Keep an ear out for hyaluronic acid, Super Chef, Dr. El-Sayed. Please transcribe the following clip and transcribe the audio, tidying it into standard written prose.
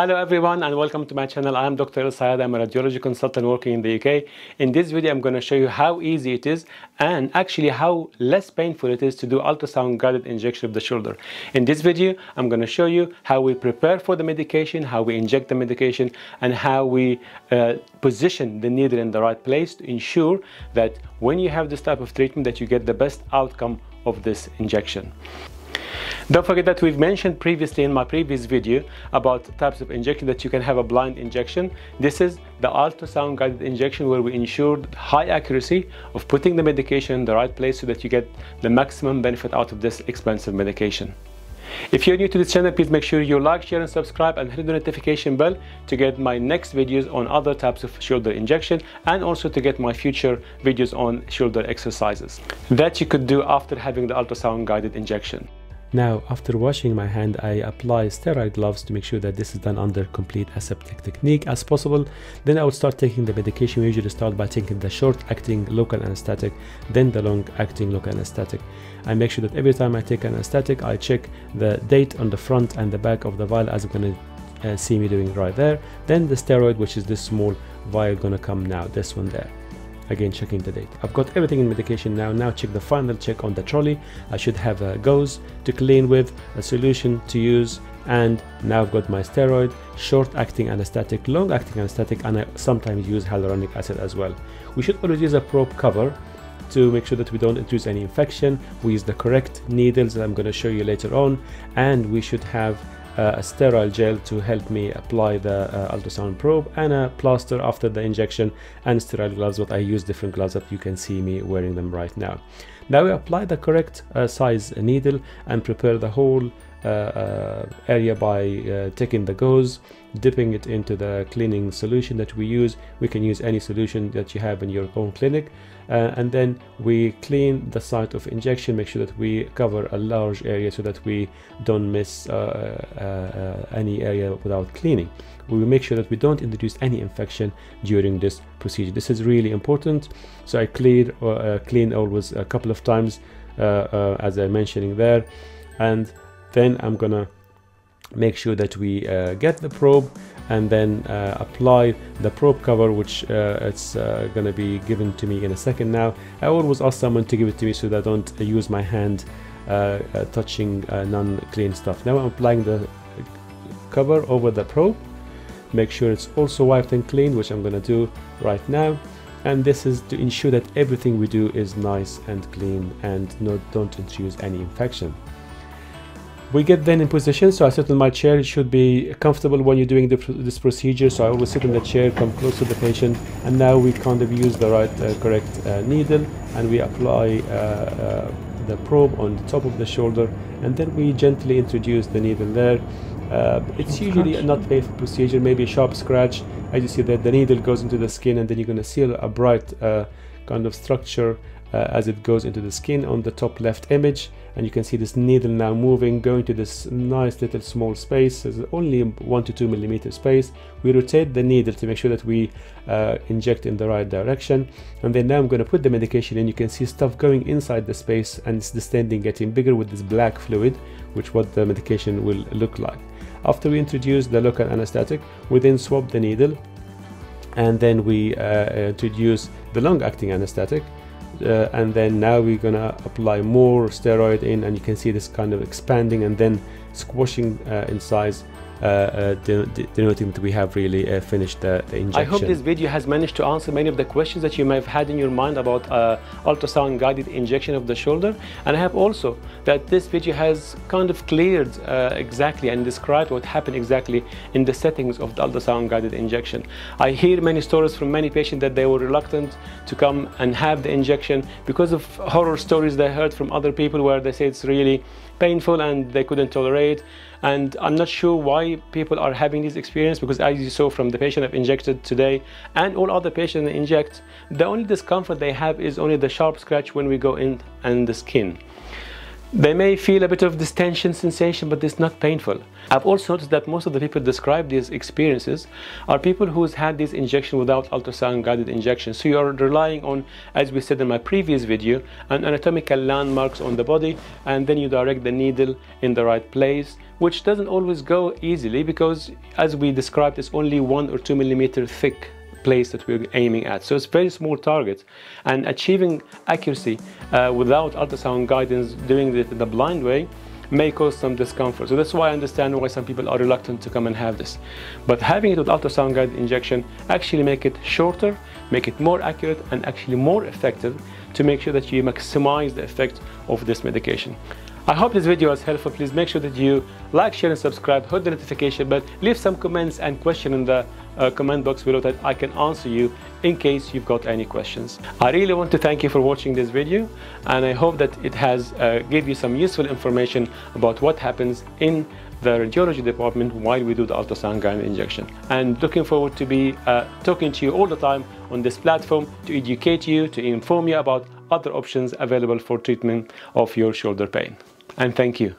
Hello everyone and welcome to my channel. I am Dr. El-Sayed. I'm a radiology consultant working in the UK. In this video I'm going to show you how easy it is and actually how less painful it is to do ultrasound guided injection of the shoulder. In this video I'm going to show you how we prepare for the medication, how we inject the medication, and how we position the needle in the right place to ensure that when you have this type of treatment that you get the best outcome of this injection. Don't forget that we've mentioned previously in my previous video about types of injection that you can have a blind injection. This is the ultrasound guided injection where we ensured high accuracy of putting the medication in the right place so that you get the maximum benefit out of this expensive medication. If you're new to this channel, please make sure you like, share and subscribe and hit the notification bell to get my next videos on other types of shoulder injection and also to get my future videos on shoulder exercises that you could do after having the ultrasound guided injection. Now, after washing my hand, I apply sterile gloves to make sure that this is done under complete aseptic technique as possible. Then I will start taking the medication. We usually start by taking the short-acting local anesthetic, then the long-acting local anesthetic. I make sure that every time I take an anesthetic, I check the date on the front and the back of the vial, as I'm going to see me doing right there. Then the steroid, which is this small vial, going to come now, this one there. Again, checking the date. I've got everything in medication now. Now check the final check on the trolley. I should have a gauze to clean with, a solution to use, and now I've got my steroid, short-acting anesthetic, long-acting anesthetic, and I sometimes use hyaluronic acid as well. We should always use a probe cover to make sure that we don't introduce any infection. We use the correct needles that I'm going to show you later on, and we should have a sterile gel to help me apply the ultrasound probe, and a plaster after the injection, and sterile gloves. But I use different gloves that you can see me wearing them right now. Now we apply the correct size needle and prepare the whole area by taking the gauze, dipping it into the cleaning solution that we use. We can use any solution that you have in your own clinic, and then we clean the site of injection. Make sure that we cover a large area so that we don't miss any area without cleaning. We will make sure that we don't introduce any infection during this procedure. This is really important. So I clean always a couple of times, as I'm mentioning there, and then I'm gonna make sure that we get the probe and then apply the probe cover, which it's gonna be given to me in a second. Now I always ask someone to give it to me so that I don't use my hand touching non-clean stuff. Now I'm applying the cover over the probe. Make sure it's also wiped and cleaned, which I'm gonna do right now. And this is to ensure that everything we do is nice and clean and don't introduce any infection. We get then in position. So I sit on my chair. It should be comfortable when you're doing this procedure. So I always sit in the chair, come close to the patient, and now we kind of use the right correct needle, and we apply the probe on the top of the shoulder, and then we gently introduce the needle there. It's usually not a painful procedure, maybe a sharp scratch. As you see that the needle goes into the skin, and then you're going to see a bright kind of structure as it goes into the skin on the top left image. And you can see this needle now moving, going to this nice little small space. There's only 1 to 2 millimeter space. We rotate the needle to make sure that we inject in the right direction. And then now I'm going to put the medication in. You can see stuff going inside the space, and it's distending, getting bigger with this black fluid, which what the medication will look like. After we introduce the local anesthetic, we then swab the needle, and then we introduce the long-acting anesthetic. And then now we're gonna apply more steroid in, and you can see this kind of expanding and then squashing in size, denoting that we have really finished the injection. I hope this video has managed to answer many of the questions that you may have had in your mind about ultrasound guided injection of the shoulder, and I hope also that this video has kind of cleared exactly and described what happened exactly in the settings of the ultrasound guided injection. I hear many stories from many patients that they were reluctant to come and have the injection because of horror stories they heard from other people where they say it's really painful and they couldn't tolerate. And I'm not sure why people are having this experience, because as you saw from the patient I've injected today and all other patients that inject, the only discomfort they have is only the sharp scratch when we go in and the skin. They may feel a bit of distension sensation, but it's not painful. I've also noticed that most of the people describe these experiences are people who's had this injection without ultrasound guided injection. So you are relying on, as we said in my previous video, on anatomical landmarks on the body, and then you direct the needle in the right place, which doesn't always go easily because, as we described, it's only 1 or 2 millimeter thick place that we're aiming at. So it's very small target, and achieving accuracy without ultrasound guidance, doing it in the blind way, may cause some discomfort. So that's why I understand why some people are reluctant to come and have this. But having it with ultrasound guided injection actually make it shorter, make it more accurate, and actually more effective to make sure that you maximize the effect of this medication. I hope this video was helpful. Please make sure that you like, share, and subscribe. Hit the notification bell. Leave some comments and questions in the comment box below that I can answer you in case you've got any questions. I really want to thank you for watching this video, and I hope that it has give you some useful information about what happens in the radiology department while we do the ultrasound guided injection. And looking forward to be talking to you all the time on this platform to educate you, to inform you about other options available for treatment of your shoulder pain. And thank you.